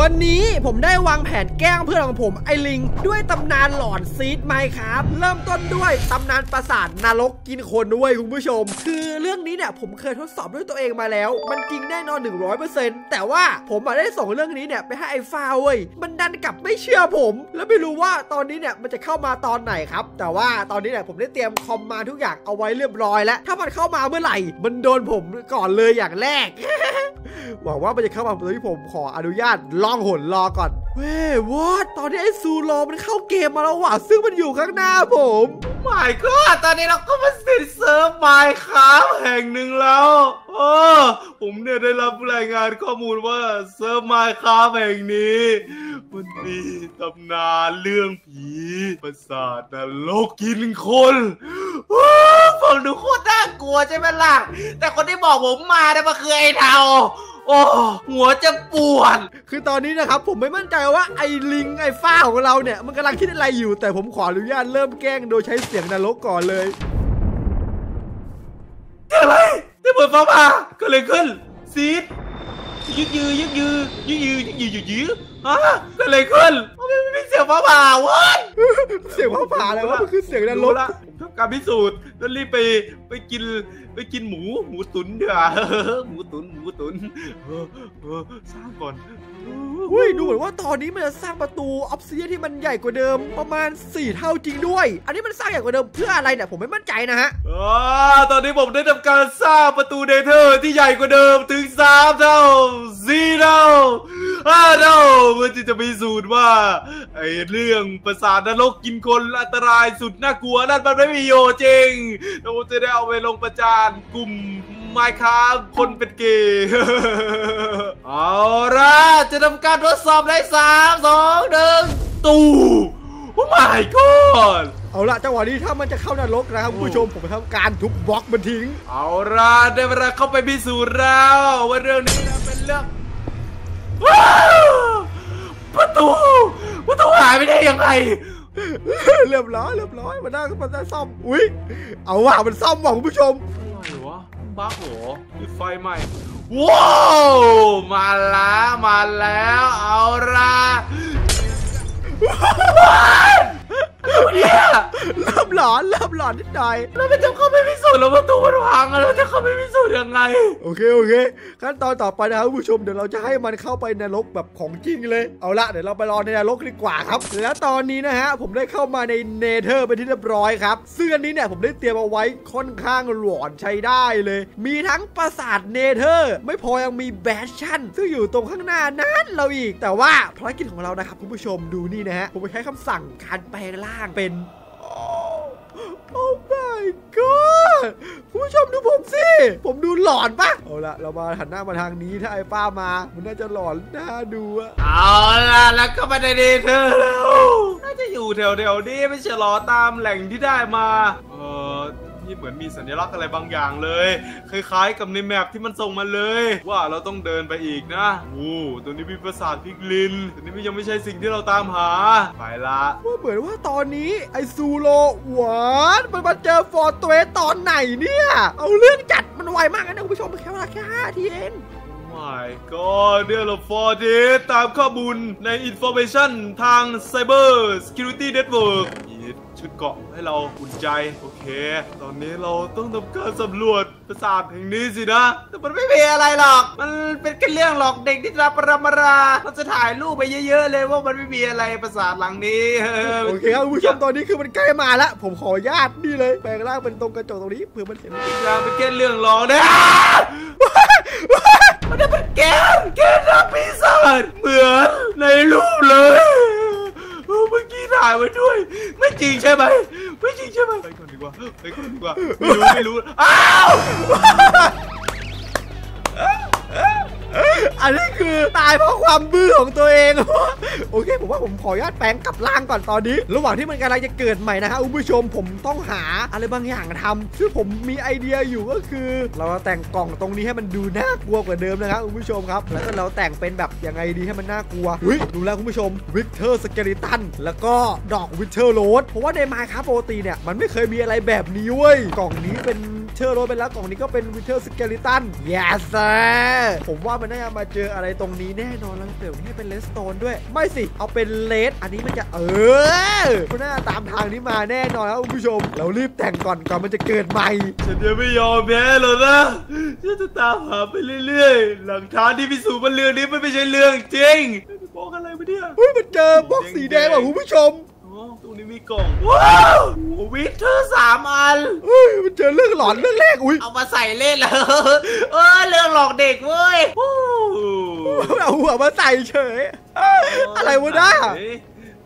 วันนี้ผมได้วางแผนแกล้งเพื่อนของผมไอลิงด้วยตำนานหลอนซีด Minecraft เริ่มต้นด้วยตำนานปราสาทนรกกินคนด้วยคุณผู้ชมคือเรื่องนี้เนี่ยผมเคยทดสอบด้วยตัวเองมาแล้วมันจริงแน่นอน 100% แต่ว่าผมได้ส่งเรื่องนี้เนี่ยไปให้ไอ้ฟ้าเว้ยมันดันกลับไม่เชื่อผมแล้วไม่รู้ว่าตอนนี้เนี่ยมันจะเข้ามาตอนไหนครับแต่ว่าตอนนี้เนี่ยผมได้เตรียมคอมมาทุกอย่างเอาไว้เรียบร้อยแล้วถ้ามันเข้ามาเมื่อไหร่มันโดนผมก่อนเลยอย่างแรก หวังว่ามันจะเข้ามาตอนที่ผมขออนุญาตล่องหนรอก่อนเว้ยวอดตอนนี้ไอ้ซูโรมันเข้าเกมมาแล้วว่ะซึ่งมันอยู่ข้างหน้าผมหมายก็ตอนนี้เราก็มาสิเซิร์ฟไมค์ครับแห่งหนึ่งแล้วผมเนี่ยได้รับรายงานข้อมูลว่าเซิร์ฟไมค์ครับแห่งนี้มันมีตำนานเรื่องผีปราสาทนรกกินคนฟังดูโคตรน่ากลัวใช่ไหมล่ะแต่คนที่บอกผมมาเนี่ยมันคือไอ้เทาโอ้หัวจะปวดคือตอนนี้นะครับผมไม่มั่นใจว่าไอ้ลิงไอ้ฝ้าของเราเนี่ยมันกำลังคิดอะไรอยู่แต่ผมขออนุญาตเริ่มแกล้งโดยใช้เสียงนรกก่อนเลยอะไรได้เปิดฟ้าผ่าก็เลยขึ้นซีดยืดฮะก็เลยขึ้นไม่เสียงฟ้าผ่าว้ายเสียงฟ้าผ่าอะไรวะมันคือเสียงนรกละการพิสูจน์แล้วรีบไปกินหมูตุ๋นเดี๋ยวหมูตุ๋นสร้างก่อนดูเหมือนว่าตอนนี้มันจะสร้างประตูออฟซิเดียนที่มันใหญ่กว่าเดิมประมาณ4เท่าจริงด้วยอันนี้มันสร้างใหญ่กว่าเดิมเพื่ออะไรเนี่ยผมไม่มั่นใจนะฮะตอนนี้ผมได้ทำการสร้างประตูเนเธอร์ที่ใหญ่กว่าเดิมถึง3เท่า4เท่า5เท่าเพื่อที่จะพิสูจน์ว่าไอ้เรื่องประสาทนรกกินคนอันตรายสุดน่ากลัวนั่นมันไม่มีโยจริงเราจะได้เอาไปลงประจานกลุ่มไมค์ครับคนเป็นเกย์เอาละจะทำการทดสอบใน3 2 1ตู้โอ้ my god เอาละจังหวะนี้ถ้ามันจะเข้านรกนะครับผู้ชมผมจะทำการทุบบล็อกมันทิ้งเอาละได้เวลาเข้าไปพิสูจน์แล้วว่าเรื่องนี้เป็นเรื่องประตูหายไปได้ยังไงเรียบร้อยมันได้ซ่อมอุ้ยเอาว่ะมันซ่อมว่ะคุณผู้ชมอะไรวะบ้าโหติดไฟใหม่ว้าวมาแล้วเอาละเนี่ยเริ่มหลอนนิดหน่อยแล้วมันจะเข้าไปพิสูจน์แล้วประตูมันพังแล้วจะเข้าไปพิสูจน์ยังไงโอเคขั้นตอนต่อไปนะครับผู้ชมเดี๋ยวเราจะให้มันเข้าไปในนรกแบบของจริงเลยเอาละเดี๋ยวเราไปรอในนรกดีกว่าครับและตอนนี้นะฮะผมได้เข้ามาในเนเธอร์เป็นที่เรียบร้อยครับซึ่งอันนี้เนี่ยผมได้เตรียมเอาไว้ค่อนข้างหลอนใช้ได้เลยมีทั้งปราสาทเนเธอร์ไม่พอยังมีแบชชั่นซึ่งอยู่ตรงข้างหน้านั้นเราอีกแต่ว่าภารกิจของเรานะครับคุณผู้ชมดูนี่นะฮะผมไปใช้คำสั่งการแปลงร่างเป็นโอ้ my god คุณผู้ชมดูผมสิผมดูหลอนปะเอาละเรามาหันหน้ามาทางนี้ถ้าไอ้ป้ามามันน่าจะหลอนน่าดูอะเอาละแล้วก็มาในเดนเธอน่าจะอยู่แถวๆนี้ไม่ใช่หรอตามแหล่งที่ได้มานี่เหมือนมีสัญลักษณ์อะไรบางอย่างเลยคล้ายๆกับในแมปที่มันส่งมาเลยว่าเราต้องเดินไปอีกนะตัวนี้มีปราสาทพิกลินตัวนี้ยังไม่ใช่สิ่งที่เราตามหาไปละว่าเหมือนว่าตอนนี้ไอซูโรหวานมันมาเจอฟอร์ตัวตอนไหนเนี่ยเอาเรื่องจัดมันไวมากนะคุณผู้ชมแค่เวลาแค่5ทีเองก็เดี๋ยวเราฟอร์เดตตามข้อมูลในอินโฟเมชันทาง Cyber Security Network ชุดเกาะให้เราอุ่นใจโอเคตอนนี้เราต้องทำการสำรวจปราสาทแห่งนี้สินะแต่มันไม่มีอะไรหรอกมันเป็นแค่เรื่องหลอกเด็กที่รับปรมาราเราจะถ่ายรูปไปเยอะๆเลยว่ามันไม่มีอะไรปราสาทหลังนี้โอเคครับผู้ชมตอนนี้คือมันใกล้มาแล้วผมขออนุญาตนี่เลยแปลงร่างเป็นตรงกระจกตรงนี้เผื่อมันเห็นเป็นแค่เรื่องหลอกนะมันจะเป็นแกนนักพิศดารเหมือนในรูปเลยเมื่อกี้ถ่ายมาด้วยไม่จริงใช่ไหมไปก่อนดีกว่าไม่รู้อ้าวอันนี้คือตายเพราะความบื้อของตัวเองโอเคผมว่าผมขออนุญาตแปลงกลับร่างก่อนตอนนี้ระหว่างที่มันกำลังจะเกิดใหม่นะครับคุณผู้ชมผมต้องหาอะไรบางอย่างทำซึ่งผมมีไอเดียอยู่ก็คือเราแต่งกล่องตรงนี้ให้มันดูน่ากลัวกว่าเดิมนะครับคุณผู้ชมครับแล้วก็เราแต่งเป็นแบบยังไงดีให้มันน่ากลัวดูแล้วคุณผู้ชมวิกเตอร์สเกลิตันแล้วก็ดอกวิกเตอร์โรดเพราะว่าในไมค์ครับปกติเนี่ยมันไม่เคยมีอะไรแบบนี้เว้ยกล่องนี้เป็น เทอร์โรสไปแล้วกล่องนี้ก็เป็นวิเทอร์สเกลิตัน yes ผมว่ามันน่าจะมาเจออะไรตรงนี้แน่นอนแล้วเดี๋ยวให้เป็นเลสโตนด้วยไม่สิเอาเป็นเลสอันนี้มันจะมันน่าตามทางนี้มาแน่นอนแล้วคุณผู้ชมเรารีบแต่งก่อนมันจะเกิดใหม่ฉันจะไม่ยอมแพ้หรอกนะฉันจะตามหาไปเรื่อยๆหลังทางที่พิสูจน์บนเรือนี้มันไม่ใช่เรื่องจริงบอกอะไรมาเนี่ยเฮ้ยมันเจอบล็อกสีแดงว่ะคุณผู้ชมตรงนี้มีกล่องว้าววิเทอร์3 อันเฮ้ยมันเจอเรื่องหลอนเรื่องแรกอุ้ยเอามาใส่เล่นเหรอเรื่องหลอกเด็กเว้ยเอาหัวมาใส่เฉยอะไรวะนะ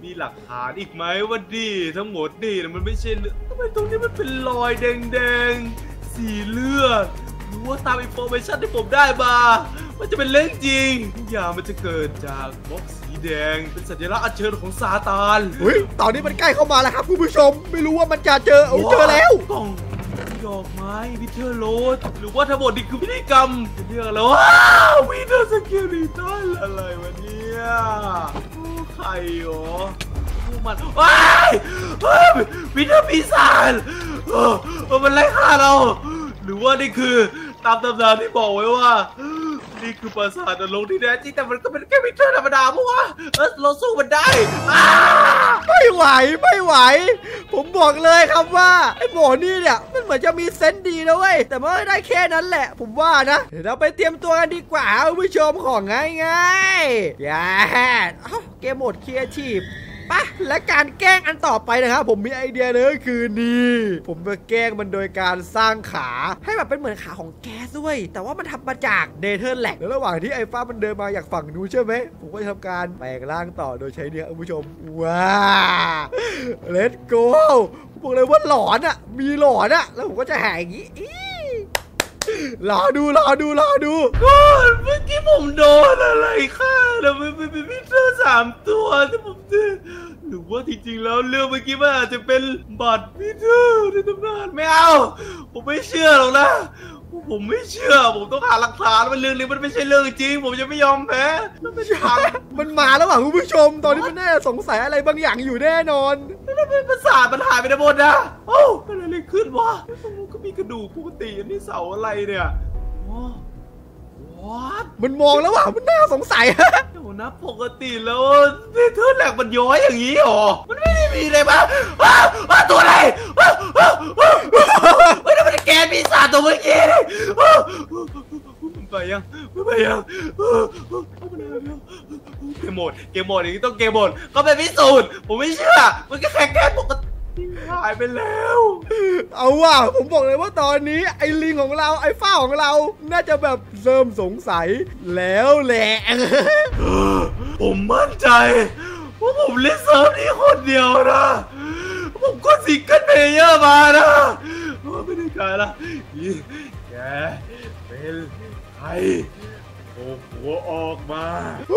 มีหลักฐานอีกไหมว่าดีทั้งหมดดีมันไม่ใช่ทำไมตรงนี้มันเป็นรอยแดงๆสีเลือดรู้ว่าตามอินโฟเมชั่นที่ผมได้มามันจะเป็นเรื่องจริงอย่างมันจะเกิดจากบล็อกสีแดงเป็นสัญลักษณ์อัญเชิญของซาตานเฮ้ยตอนนี้มันใกล้เข้ามาแล้วครับคุณผู้ชมไม่รู้ว่ามันจะเจอเอาเจอแล้วกล่องดอกไม้วิเทอร์โรสหรือว่าทั้งหมดนี่คือพิธีกรรมเรื่องอะไรวะวิเทอร์สเกลิตันอะไรวะเนี่ยใครหรอผู้มันว้ายวิเทอร์ปีศาจมันไล่ฆ่าเราหรือว่านี่คือตามตำนานที่บอกไว้ว่านี่คือปราสาทนรกที่แท้จริงแต่มันก็เป็นแค่วิเทอร์ธรรมดาเพราะว่าเราสู้มันได้ไม่ไหวผมบอกเลยครับว่าไอ้หมอนี่เนี่ยมันเหมือนจะมีเซนส์ดีนะเว้ยแต่ไม่ได้แค่นั้นแหละผมว่านะเดี๋ยวเราไปเตรียมตัวกันดีกว่าคุณผู้ชมของง่ายๆอย่าเกมโหมดครีเอทีฟปะและการแกล้งอันต่อไปนะครับผมมีไอเดียเลยคือนี่ผมจะแกล้งมันโดยการสร้างขาให้แบบเป็นเหมือนขาของแก๊สด้วยแต่ว่ามันทำมาจากเนเธอร์แลนด์แล้วระหว่างที่ไอ้ฟ้ามันเดินมาอยากฝั่งนู้นใช่ไหมผมก็จะทำการแปลงร่างต่อโดยใช้เนี่ยคุณผู้ชมว้า Let's go บอกเลยว่าหลอนอ่ะมีหลอนอ่ะแล้วผมก็จะหายอย่างนี้รอดูเมื่อกี้ผมโดนอะไรค่ะแล้วเป็นวิเทอร์3 ตัวที่ผมเจอหรือว่าจริงๆแล้วเรื่องเมื่อกี้มันอาจจะเป็นบัตรวิเทอร์ในตำนานไม่เอาผมไม่เชื่อหรอกนะผมไม่เชื่อผมต้องหาหลักฐานว่าเรื่องนี้มันไม่ใช่เรื่องจริงผมจะไม่ยอมแพ้มันมาแล้วว่ะคุณผู้ชมตอนนี้มันแน่สงสัยอะไรบางอย่างอยู่แน่นอนแล้วเป็นประสาทมันหายไปทั้งหมดนะโอ้เป็นอะไรขึ้นวะก็มีกระดูกปกติอันนี้เสาอะไรเนี่ยมันมองแล้วว่ะมันน่าสงสัยเดี๋ยวนะปกติแล้วเธอแหลกมันย้อยอย่างนี้หรอมันไม่ได้มีอะไรมาตัวอะไรแล้วมันแกมีสารตัวเมื่อกี้ไปยังเกมหมดอย่างนี้ต้องเกมหมดเขาเป็นพิสูจน์ผมไม่เชื่อมันก็แค่แกปกติหายไปแล้วเอาว่ะผมบอกเลยว่าตอนนี้ไอ้ลิงของเราไอ้ฝ้าของเราน่าจะแบบเริ่มสงสัยแล้วแหละผมมั่นใจว่าผมเล่นเซิร์ฟนี้คนเดียวนะผมก็สิงเกิลเพลเยอร์มานะไม่ได้การละแกเป็นใครโผล่หัวออกมา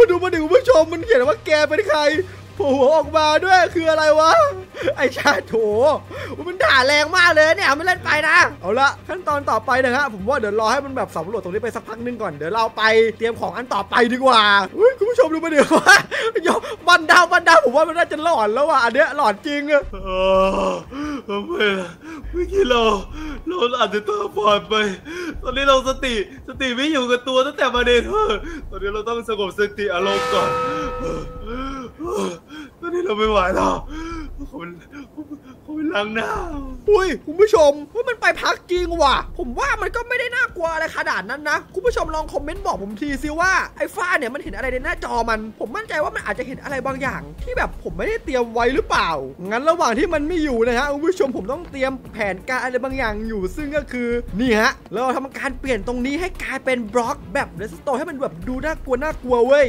ดูมาดิคุณผู้ชมมันเขียนว่าแกเป็นใครโผล่หัวออกมาด้วยคืออะไรวะไอ้ชาโถมันด่าแรงมากเลยเนี่ยไม่เล่นไปนะเอาละขั้นตอนต่อไปนะฮะผมว่าเดี๋ยวรอให้มันแบบสำรวจตรงนี้ไปสักพักนึงก่อนเดี๋ยวเราไปเตรียมของอันต่อไปดีกว่าคุณผู้ชมดูมาดิว่าบันดาผมว่ามันน่าจะหลอนแล้วว่ะอันเนี้ยหลอนจริงอะไม่คิดเราอาจจะตาบอดไปตอนนี้เราสติไม่อยู่กับตัวตั้งแต่ประเด็นตอนนี้เราต้องสงบสติอารมณ์ก่อนตอนนี้เราไม่ไหวแล้วเขาเป็นล้างหน้าอุ้ยคุณผู้ชมว่ามันไปพักจริงว่ะผมว่ามันก็ไม่ได้น่ากลัวอะไรขนาดนั้นนะคุณผู้ชมลองคอมเมนต์บอกผมทีซิว่าไอ้ฟ้าเนี่ยมันเห็นอะไรในหน้าจอมันผมมั่นใจว่ามันอาจจะเห็นอะไรบางอย่างที่แบบผมไม่ได้เตรียมไว้หรือเปล่างั้นระหว่างที่มันไม่อยู่นะฮะคุณผู้ชมผมต้องเตรียมแผนการอะไรบางอย่างอยู่ซึ่งก็คือนี่ฮะเราทำการเปลี่ยนตรงนี้ให้กลายเป็นบล็อกแบบเรสโตให้มันแบบดูน่ากลัวเว้ย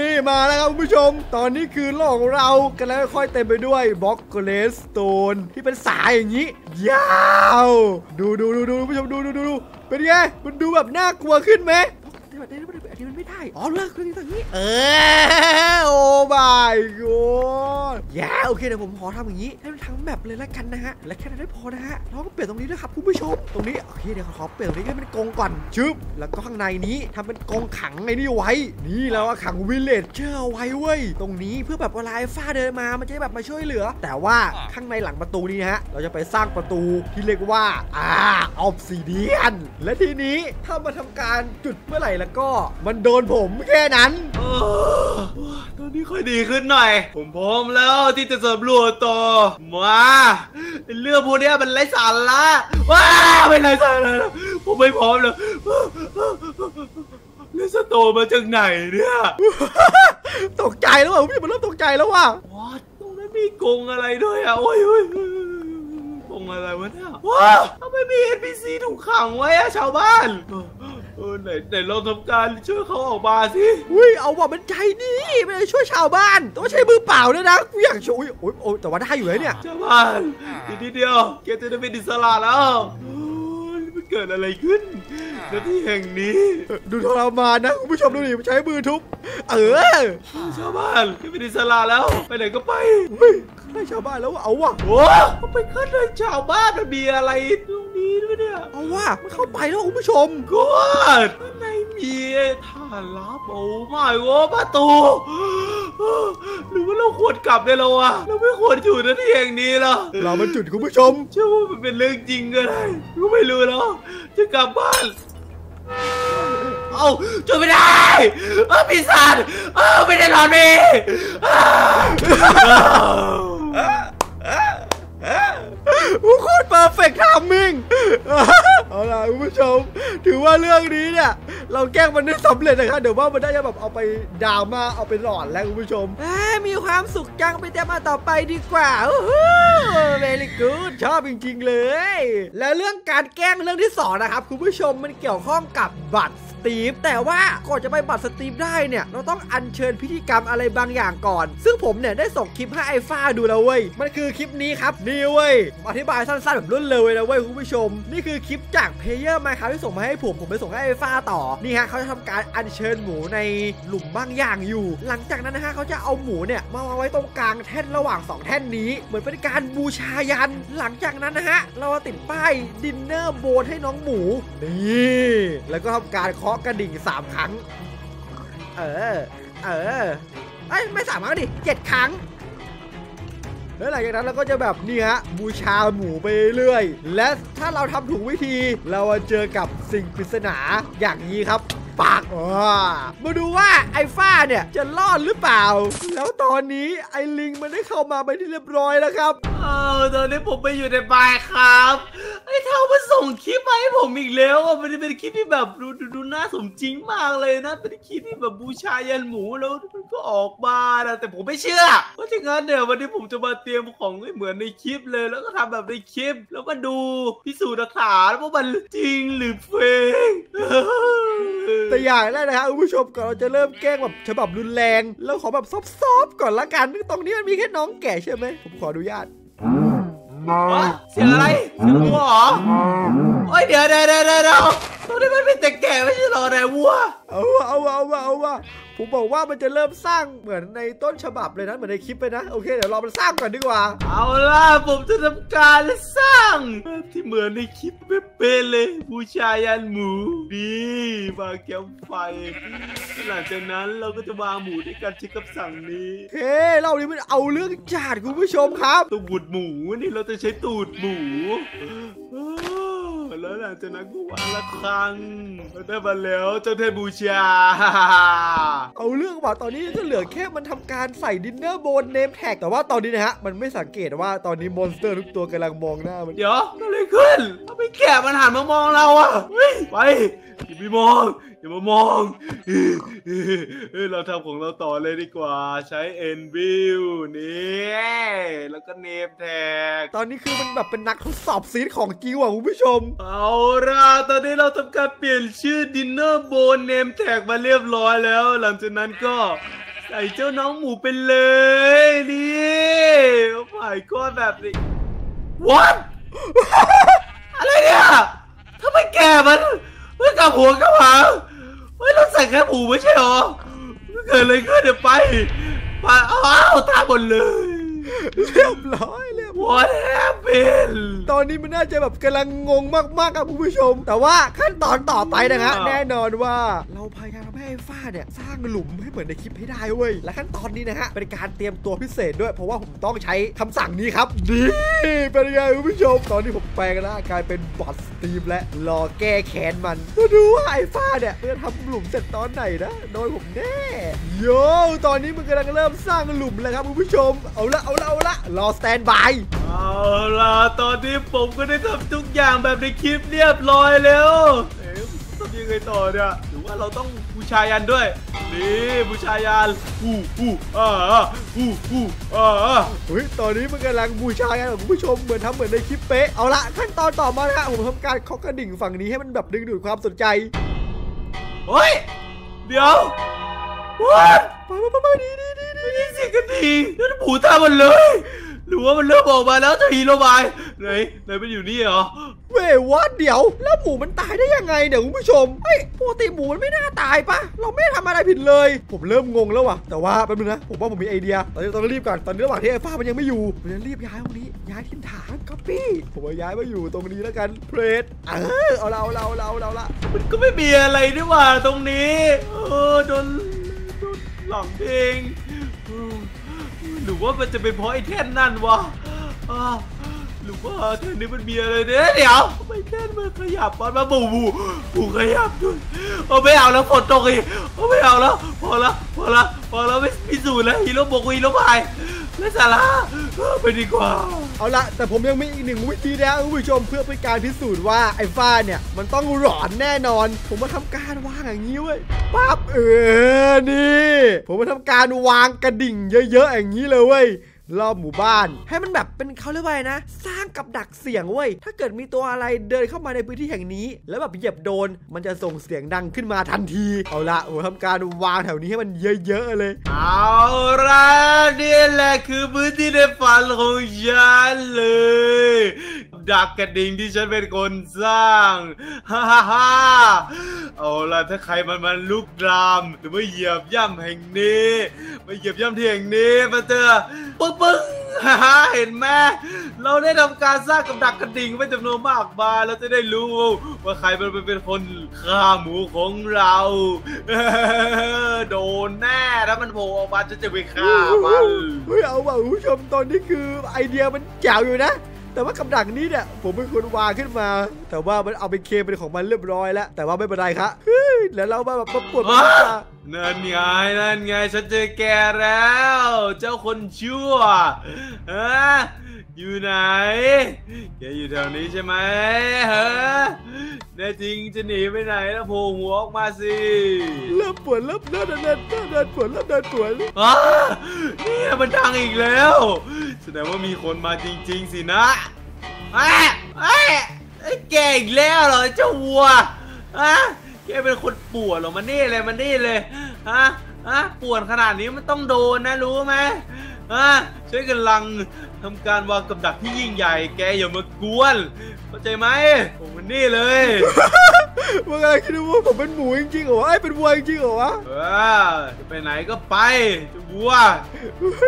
นี่มาแล้วครับคุณผู้ชมตอนนี้คือโลกของเรากันแล้วค่อยเต็มไปด้วยบล็อกเรสโตนที่เป็นสายอย่างนี้ยาวดูผู้ชมดูเป็นไงมันดูแบบน่ากลัวขึ้นไหมอันนี้มันไม่ได้อ๋อเลิกเรื่องนี้ตรงนี้โอ้ my god อย่าโอเคเดี๋ยวผมขอทำอย่างนี้ให้มันทั้งแบบเลยละกันนะฮะและแค่นั้นไม่พอนะฮะเราก็เปลี่ยนตรงนี้ด้วยครับคุณผู้ชมตรงนี้โอเคเดี๋ยวขอเปลี่ยนตรงนี้ให้เป็นกรงก่อนชึบแล้วก็ข้างในนี้ทำเป็นกรงขังไอ้นี่ไว้นี่แล้วขังวิลเลจเจอร์ไว้เว้ยตรงนี้เพื่อแบบเวลาฟ้าเดินมามันจะแบบมาช่วยเหลือแต่ว่าข้างในหลังประตูนี้ฮะเราจะไปสร้างประตูที่เรียกว่าออฟซิเดียนและทีนี้ถ้ามาทำการจุดเมื่อไหร่แล้วก็มันโดนผมแค่นั้นตอนนี้ค่อยดีขึ้นหน่อยผมพร้อมแล้วที่จะสำรวจต่อมาเรื่องพวกนี้มันไร้สาระว้าไม่ไร้สาระผมไม่พร้อมแล้วเลสโตมาจากไหนเนี่ยตกใจแล้วว่ะผมเริ่มตกใจแล้วว่ะตรงนั้นมีกรงอะไรด้วยอ่ะโอ้ยกรงอะไรวะเนี่ยว้าวทำไมมี NPC ถูกขังไว้อะชาวบ้านไหนลองทำการช่วยเขาออกมาสิอุ้ยเอาว่ามันใจดีไม่ได้ช่วยชาวบ้านต้องใช้มือเปล่าด้วยนะกูอยากช่วยโอ้แต่ว่าได้อยู่เลยเนี่ยชาวบ้านทีเดียวแกจะได้เป็นอิสระแล้วมันเกิดอะไรขึ้นณที่แห่งนี้ดูทรมานนะคุณผู้ชมดูดิใช้มือทุบชาวบ้านก็เป็นอิสระแล้วไปไหนก็ไปได้ชาวบ้านแล้วเอาว่ะโอ้ไปฆ่าได้ชาวบ้านมันมีอะไรตรงนี้ด้วยเนี่ยเอาว่ะมันเข้าไปแล้วคุณผู้ชมกูดข้างในมีฐานลับโอ้ไม่โอ้ประตูหรือว่าเราควรกลับได้แล้วอะเราไม่ควรอยู่ณที่แห่งนี้หรอเรามันจุดคุณผู้ชมเชื่อว่ามันเป็นเรื่องจริงก็ได้กูไม่รู้แล้วจะกลับบ้านเอาช่วยไม่ได้ปีศาจไม่ได้หลอนมีโคตรเพอร์เฟกต์ทามมิ่งเอาล่ะคุณผู้ชมถือว่าเรื่องนี้เนี่ยเราแก้มันได้สำเร็จนะครับเดี๋ยวว่ามันได้จะแบบเอาไปดราม่าเอาไปหลอนแล้วคุณผู้ชมมีความสุขจังไปเตรียมมาต่อไปดีกว่าvery good ชอบจริงๆเลยและเรื่องการแกล้งเรื่องที่สองนะครับคุณผู้ชมมันเกี่ยวข้องกับบัตรแต่ว่าก่อนจะไปบัตรสตรีมได้เนี่ยเราต้องอัญเชิญพิธีกรรมอะไรบางอย่างก่อนซึ่งผมเนี่ยได้ส่งคลิปให้ไอ้ฟ้าดูแล้วเว้ยมันคือคลิปนี้ครับนี่เว้ยอธิบายสั้นๆแบบรวดเร็วเลยนะเว้ยคุณผู้ชมนี่คือคลิปจากเพลเยอร์Minecraftที่ส่งมาให้ผมไปส่งให้ไอ้ฟ้าต่อนี่ฮะเขาจะทำการอัญเชิญหมูในหลุมบางอย่างอยู่หลังจากนั้นนะฮะเขาจะเอาหมูเนี่ยมาวางไว้ตรงกลางแท่นระหว่าง2แท่นนี้เหมือนเป็นการบูชายันหลังจากนั้นนะฮะเราติดป้ายดินเนอร์โบนให้น้องหมูนี่แล้วก็ทำการเคาะกระดิ่ง3ครั้งไม่3ครั้งดิ7ครั้งแล้วหลังจากนั้นเราก็จะแบบนี่ฮะบูชาหมูไปเรื่อยและถ้าเราทำถูกวิธีเราจะเจอกับสิ่งปริศนาอย่างนี้ครับปากมาดูว่าไอ้ฟ้าเนี่ยจะรอดหรือเปล่าแล้วตอนนี้ไอ้ลิงมันได้เข้ามาไปที่เรียบร้อยแล้วครับตอนนี้ผมไปอยู่ในบายครับไอ้เท่ามาส่งคลิปมาให้ผมอีกแล้วมันเป็นคลิปที่แบบดูน่าสมจริงมากเลยนะเป็นคลิปที่แบบบูชายันหมูแล้วมันก็ออกมาแต่ผมไม่เชื่อเพราะฉะนั้นเดี๋ยววันนี้ผมจะมาเตรียมของเหมือนในคลิปเลยแล้วก็ทำแบบในคลิปแล้วก็ดูพิสูจน์หลักฐานว่ามันจริงหรือเฟกแต่อย่างแรกนะครับคุณผู้ชมก่อนเราจะเริ่มแกล้งแบบฉบับรุนแรงแล้วขอแบบซบๆก่อนละกันตรงนี้มันมีแค่น้องแก่ใช่ไหมผมขออนุญาตเสียงอะไรเสียงวัวเหรอโอ้ยเดี๋ยวตอนนี้มันเป็นแต่แก่ไม่ใช่หรอแต่วัวเอาว่ะผมบอกว่ามันจะเริ่มสร้างเหมือนในต้นฉบับเลยนะเหมือนในคลิปเลยนะโอเคเดี๋ยวรอมันสร้างก่อนดีกว่าเอาล่ะผมจะทำการสร้างที่เหมือนในคลิปเป๊ะเลยบูชายันหมูดีวางแก้วไฟหลังจากนั้นเราก็จะวางหมูด้วยการใช้คำสั่งนี้เฮ้เรานี่มันเอาเรื่องจัดคุณผู้ชมครับตูดหมูนี่เราจะใช้ตูดหมูแล้วหลังจากนั้นก็วางละครั้งได้มาแล้วเจ้าเทพบูชาเอาเรื่องว่าตอนนี้ก็เหลือแค่มันทำการใส่ดินเนอร์โบนเนมแท็กแต่ว่าตอนนี้นะฮะมันไม่สังเกตว่าตอนนี้มอนสเตอร์ทุกตัวกำลังมองหน้ามันเดี๋ยวอะไรขึ้นเอาไปแกะมันหันมามองเราอะไปอย่าไปมองอย่ามามองเราทำของเราต่อเลยดีกว่าใช้เอ็นวิวนี่แล้วก็เนมแท็กตอนนี้คือมันแบบเป็นนักทดสอบซีดของจิ๋วอ่ะคุณผู้ชมเอาล่ะตอนนี้เราทำการเปลี่ยนชื่อดินเนอร์โบนเนมแท็กมาเรียบร้อยแล้วหลังจากนั้นก็ใส่เจ้าน้องหมูไปเลยนี่หายก้อนแบบนี้ What อะไรเนี่ยทำไมแกมันกับหัวกับหางไม่เราใส่แค่หูไม่ใช่หรอเกิดอะไรขึ้นเดี๋ยวไปอ้าวตาบนเลย เรียบร้อยเรียบร้อย What happened ตอนนี้มันน่าจะแบบกำลังงงมากๆครับคุณผู้ชมแต่ว่าขั้นตอนต่อไปนะฮะแน่นอนว่าเราพยายามให้ฟ้าเนี่ยสร้างหลุมให้เหมือนในคลิปให้ได้เว้ยและขั้นตอนนี้นะฮะเป็นการเตรียมตัวพิเศษด้วยเพราะว่าผมต้องใช้คำสั่งนี้ครับดีเป็นไงคุณผู้ชมตอนนี้ผมแปลงร่างกายเป็นบอสตีมและรอแก้แค้นมันดูว่าไอ้ฟ้าเนี่ยมันจะทำหลุมเสร็จตอนไหนนะโดยผมแน่โย่ตอนนี้มันกำลังเริ่มสร้างหลุมแล้วครับคุณผู้ชมเอาละรอสแตนบายเอาละตอนนี้ผมก็ได้ทำทุกอย่างแบบในคลิปเรียบร้อยแล้วทำยังไงต่อเนี่ยหรือว่าเราต้องบูชายันด้วยนี่บูชายันเฮ้ยตอนนี้มันกำลังบูชายันของคุณผู้ชมเหมือนทำเหมือนในคลิปเป๊ะเอาละขั้นตอนต่อมานะฮะผมทำการเคาะกระดิ่งฝั่งนี้ให้มันแบบดึงดูดความสนใจเฮ้ยเดี๋ยวว้าวไปนี่สิกระดิ่งแล้วผูท่ามันเลยหรือว่ามันเริ่มออกมาแล้วจะฮีโร่บายไหนมันอยู่นี่เหรอเว้ยวัดเดี๋ยวแล้วหมูมันตายได้ยังไงเดี๋ยวคุณผู้ชมเฮ้ยปกติหมูมันไม่น่าตายปะเราไม่ทำอะไรผิดเลยผมเริ่มงงแล้วว่ะแต่ว่าแป๊บนึงนะผมว่าผมมีไอเดียเราจะต้องรีบก่อนตอนนี้ระหว่างที่ไอ้ฟ้ามันยังไม่อยู่ผมจะรีบย้ายตรงนี้ย้ายทิศทางก็ปี้ผมย้ายมาอยู่ตรงนี้แล้วกันเพลทเอาเราละมันก็ไม่มีอะไรด้วยว่ะตรงนี้โดนหลอกเองหรือว่ามันจะเป็นเพราะไอ้แท่นนั่นวะหรือว่าแท่นนี้มันมีอะไรเนี่ยเดี๋ยวไปแท่นมันขยับมันมาบูขยับด้วยเอาไม่เอาแล้วฝนตกอีกเอาไม่เอาแล้วพอแล้วไม่พิสูจน์แล้วฮีโร่บกฮีโร่พายและสาระไปดีกว่าเอาละแต่ผมยังมีอีกหนึ่งวิธีนะคุณผู้ชมเพื่อเป็นการพิสูจน์ว่าไอ้ฟ้าเนี่ยมันต้องหลอนแน่นอนผมมาทำการวางอย่างนี้เว้ยปั๊บนี่ผมมาทำการวางกระดิ่งเยอะๆอย่างนี้เลยเว้ยรอบหมู่บ้านให้มันแบบเป็นเขาเรียกว่าอะไรนะสร้างกับดักเสียงเว้ยถ้าเกิดมีตัวอะไรเดินเข้ามาในพื้นที่แห่งนี้แล้วแบบเหยียบโดนมันจะส่งเสียงดังขึ้นมาทันทีเอาละโอ้ทำการวางแถวนี้ให้มันเยอะๆเลยเอาละนี่แหละคือพื้นที่ในฝันของฉันเลยดักกระดิ่งที่ฉันเป็นคนสร้างฮ่าฮ่าฮ่าเอาละถ้าใครมันลุกรามหรือว่าเหยียบย่ำแห่งนี้มาเหยียบย่ำที่แห่งนี้มาเจอปึ๊งเห็นไหมเราได้ทำการสร้างกับดักกระดิ่งไว้จำนวนมากมายเราจะได้รู้ว่าใครเป็นคนฆ่าหมูของเราโดนแน่แล้วมันโผล่ออกมาจะไปฆ่ามันเฮ้ยเอาว่ะคุณผู้ชมตอนนี้คือไอเดียมันแจ๋วอยู่นะแต่ว่ากับดักนี้เนี่ยผมเป็นคนวางขึ้นมาแต่ว่ามันเอาไปเคเป็นของมันเรียบร้อยแล้วแต่ว่าไม่เป็นไรครับแล้วเราแบบปวดมันนั่นไงฉันเจอแกแล้วเจ้าคนชั่วอยู่ไหนแกอยู่แถวนี้ใช่ไหมแน่จริงจะหนีไปไหนแล้วโผล่หัวออกมาสิเริ่มปวดเริ่มเดินปวดเริ่มเดินปวดนี่มันดังอีกแล้วแสดงว่ามีคนมาจริงๆสินะแกอีกแล้วเหรอเจ้าวัวแกเป็นคนปวดเหรอมันนี่เลยปวดขนาดนี้มันต้องโดนนะรู้ไหมฉันกำลังทำการวางกับดักที่ยิ่งใหญ่แกอย่ามากวนเข้าใจไหมผมมันนี่เลยว่าไงคิดว่าผมเป็นหมูจริงๆเหรอวะเป็นวัวจริงๆเหรอวะจะไปไหนก็ไปวัว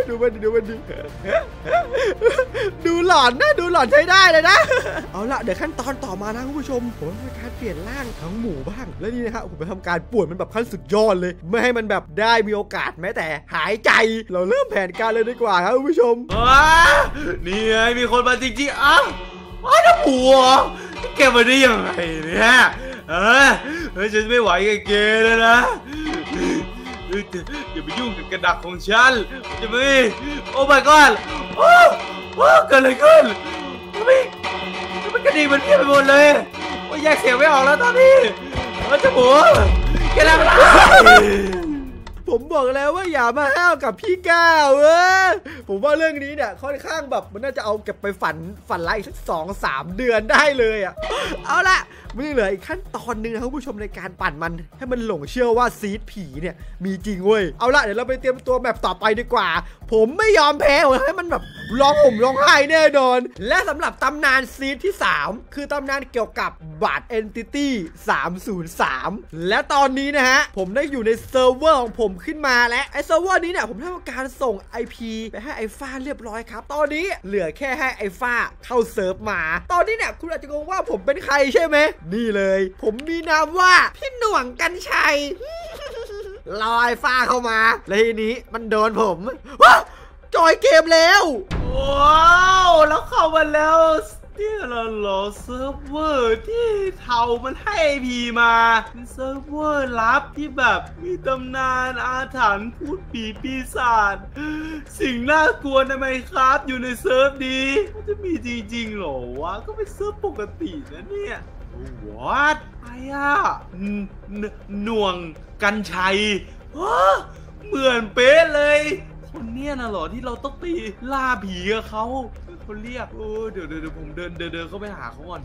ดูมันดิดูหลอนนะดูหลอนใช้ได้เลยนะเอาละเดี๋ยวขั้นตอนต่อมานะคุณผู้ชมผมจะทำการเปลี่ยนร่างทั้งหมูบ้างและนี่นะครับผมจะทำการป่วนมันแบบขั้นสุดยอดเลยไม่ให้มันแบบได้มีโอกาสแม้แต่หายใจเราเริ่มแผนการเลยดีกว่าครับคุณผู้ชมนี่ไงมีคนมาจริงๆน้าหัวแกมาได้ยังไงเนี่ยฉันไม่ไหวกับแกแล้วนะอย่าไปยุ่งกับกระดักของฉันจะไม่โอ้ my god ว้าวเกิดอะไรขึ้นมันกระดิ่งมันเพี้ยนไปหมดเลยแยกเสียงไม่ออกแล้วตอนนี้เจ้าหัวแกทำอะไรผมบอกแล้วว่าอย่ามาห้าวกับพี่ก้าวผมว่าเรื่องนี้เนี่ยค่อนข้างแบบมันน่าจะเอาเก็บไปฝันร้ายอีกสัก2-3 เดือนได้เลยอ่ะเอาละ มันยังเหลืออีกขั้นตอนนึงนะคุณผู้ชมในการปั่นมันให้มันหลงเชื่อว่าซีดผีเนี่ยมีจริงเว้ยเอาละเดี๋ยวเราไปเตรียมตัวแมปต่อไปดีกว่าผมไม่ยอมแพ้ให้มันแบบร้องห่มร้องไห้แน่นอนและสำหรับตำนานซีดที่3คือตำนานเกี่ยวกับบาดเอนติตี้303และตอนนี้นะฮะผมได้อยู่ในเซิร์ฟเวอร์ของผมขึ้นมาและไอเซิร์ฟเวอร์นี้เนี่ยผมทำการส่ง IP ไปให้ไอฟ้าเรียบร้อยครับตอนนี้เหลือแค่ให้ไอฟ้าเข้าเซิร์ฟมาตอนนี้เนี่ยคุณอาจจะงงว่าผมเป็นใครใช่ไหมนี่เลยผมมีนามว่าพี่หน่วงกันชัยลอยฟ้าเข้ามาแล้วทีนี้มันโดนผมจอยเกมแล้วว้าวแล้วเข้ามาแล้วเนี่ยเรารอเซิร์ฟเวอร์ที่เทามันให้พีมาเป็นเซิร์ฟเวอร์ลับที่แบบมีตำนานอาถรรพ์พูดผีปีศาจสิ่งน่ากลัวทำไมครับอยู่ในเซิร์ฟดีมันจะมีจริงๆหรอวะก็เป็นเซิร์ฟปกตินะเนี่ยวอดไอ้อะหน่วงกันชัยเหมือนเป๊ะเลยคนเนี้ยนะหรอที่เราต้องไปล่าผีกับเขาคนเรียกเดี๋ยวผมเดินเข้าไปหาเขาก่อน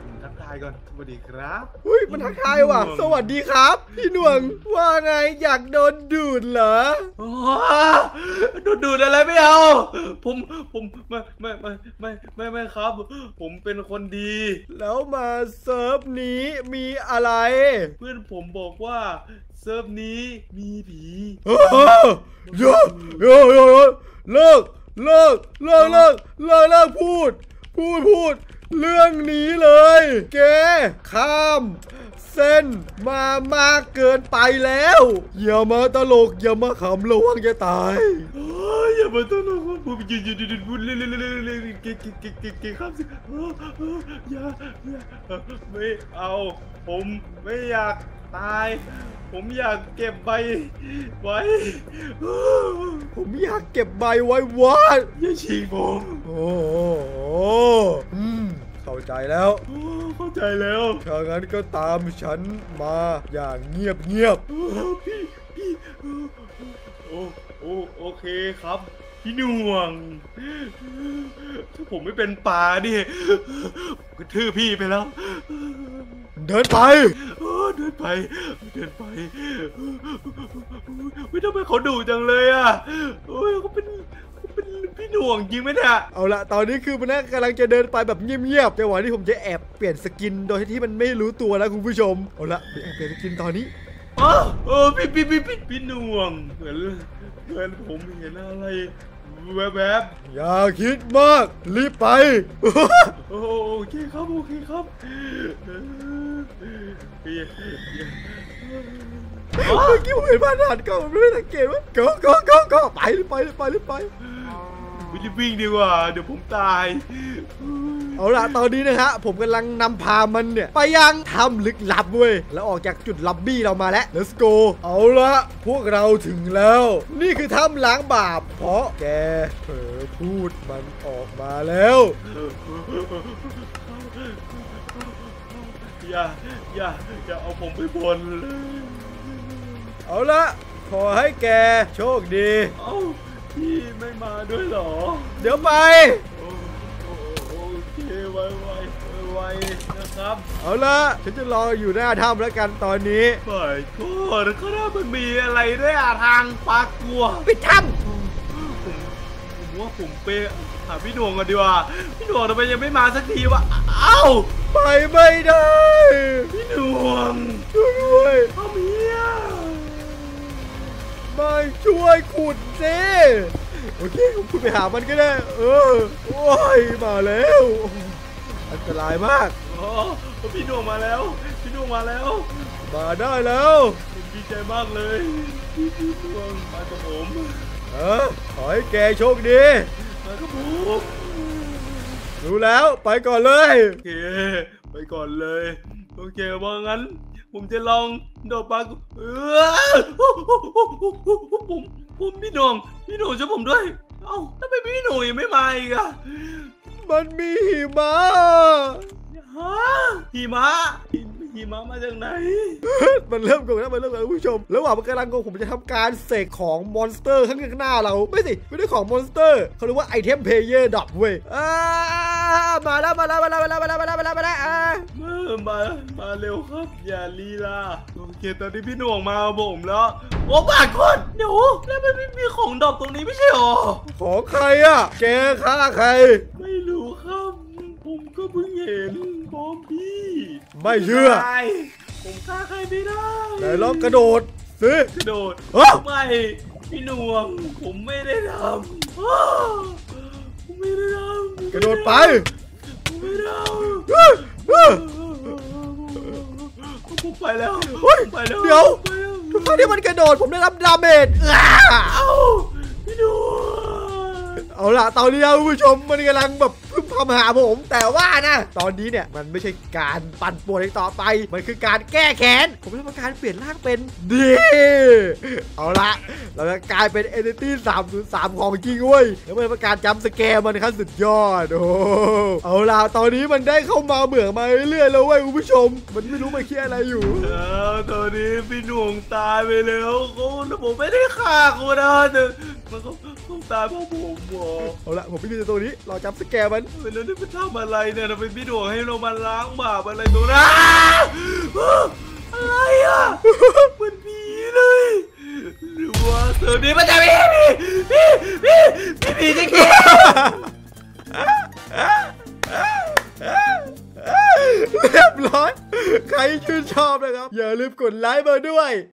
ผมทักทายก่อนสวัสดีครับอุ้ยมันทักทายว่ะสวัสดีครับพี่หน่วงว่าไงอยากโดนดูดเหรอดูดอะไรไม่เอาผมไม่ครับผมเป็นคนดีแล้วมาเซิร์ฟนี้มีอะไรเพื่อนผมบอกว่าเซิร์ฟนี้มีผีเลิกพูดเรื่องนี้เลยแกข้ามเส้นมามากเกินไปแล้วอย่ามาตลกอย่ามาขำระวังจะตายอย่ามาตลกพูดเล่นข้ามเส้นอย่าไม่เอาผมไม่อยากตายผมอยากเก็บใบไว้ผมอยากเก็บใบไว้วัดอย่าฉีกผมโอ้โหเข้าใจแล้วถ้างั้นก็ตามฉันมาอย่างเงียบพี่โอเคครับพี่หน่วงถ้าผมไม่เป็นป่าดิกระทืบพี่ไปแล้วเดินไปไม่ทำไมเขาดุจังเลยอ่ะโอ้ยเขาเป็นพี่หน่วงจริงไหมเนี่ยเอาละตอนนี้คือมันกำลังจะเดินไปแบบเงียบๆจังหวะที่ผมจะแอบเปลี่ยนสกินโดยที่มันไม่รู้ตัวแล้วคุณผู้ชมเอาละไปแอบเปลี่ยนสกินตอนนี้พี่หน่วงเหมือนผมเห็นอะไรแบบอย่าคิดมากรีบไปโอเคครับเมื่อกี้ผมเห็นบ้านหลานก็ไม่ได้สังเกตว่าก็ไปวิ่งดีกว่าเดี๋ยวผมตายเอาละตอนนี้นะฮะผมกำลังนำพามันเนี่ยไปยังถ้ำลึกลับเว้ยแล้วออกจากจุดลับบี้เรามาแล้ว Let's go เอาละพวกเราถึงแล้วนี่คือถ้ำล้างบาปเพราะแกเผลอพูดมันออกมาแล้วอย่าเอาผมไปบนเอาละขอให้แกโชคดีพี่ไม่มาด้วยหรอเดี๋ยวไปไวนะครับเอาละฉันจะรออยู่หน้าถ้ำแล้วกันตอนนี้โอ้ยก็น่ามันมีอะไรด้วยอะทางปลากัวปิดถ้ำผมว่าผมไปหาพี่หน่วงกันดีกว่าพี่หน่วงทำไมยังไม่มาสักทีวะเอ้าไปไม่ได้พี่หน่วงช่วยด้วยเอาเมียมาช่วยขุดสิโอเคคุณไปหามันก็ได้โอ้ยมาแล้วอันตรายมากพี่ดวงมาแล้วมาได้แล้วผมดีใจมากเลยพี่ดวงมากับผมขอให้แกโชคดีมากับผมรู้แล้วไปก่อนเลยโอเคไปก่อนเลยโอเคว่างั้นผมจะลองโดดปลาผมพี่หน่วงช่วยผมด้วยเอ้าทำไมพี่หน่วงยังไม่มาอีกอะมันมีหิมะหิมะมาจากไหนมันเริ่มกงแล้วคุณผู้ชมระหว่างมันกำลังกงผมจะทำการเสกของมอนสเตอร์ข้างหน้าเราไม่ได้ของมอนสเตอร์เขาเรียกว่าไอเทมเพลเยอร์ดรอปเว้ย มาแล้วมาแล้วมาแล้วมาแล้วมาแล้วมาแล้วมาแล้วมาแล้วมาเร็วครับอย่าลีลาโอเคตอนนี้พี่หน่วงมาบ่มแล้วโอ้บาดคนเดี๋ยวแล้วมันไม่มีของดอกตรงนี้ไม่ใช่หรอของใครอ่ะแกฆ่าใครไม่รู้ครับผมก็เพิ่งเห็นผมพี่ไม่เชื่อผมฆ่าใครไม่ได้ไหนลองกระโดดสิกระโดดไม่พี่หน่วงผมไม่ได้ทำกระโดดไปผมไปแล้วเดี๋ยวทุกครั้งที่มันกระโดดผมได้รับดาเมจพี่ดูเอาล่ะตอนนี้นะคุณผู้ชมมันกำลังแบบพึ่งพำหาผมแต่ว่านะตอนนี้เนี่ยมันไม่ใช่การปั่นป่วนอีกต่อไปมันคือการแก้แค้นผมจะทำการเปลี่ยนร่างเป็นดีเอาละเราจะกลายเป็นเอเนตี้303ของจริงเว้ยแล้วมันเป็นการจำสแกมันขั้นสุดยอดโอ้เอาล่ะตอนนี้มันได้เข้ามาเบื่อมาเรื่อยๆแล้วเว้ยคุณผู้ชมมันไม่รู้มันคิดอะไรอยู่ตอนนี้พี่หน่วงตายไปแล้วคุณผมไม่ได้ฆ่าคุณนะมันก็ต้องตายเพราะผมเอาละผมไปดูตัวนี้เราจำสแกมันเป็นเรื่องที่มันทำอะไรเนี่ยเราไปพี่หน่วงให้เรามาล้างบาปอะไรตัวนั้นอะไรอ่ะมันผีเลยหรือว่าเธอนี่มันจะมีผีจริงๆเรียบร้อยใครชื่นชอบนะครับอย่าลืมกดไลค์มาด้วย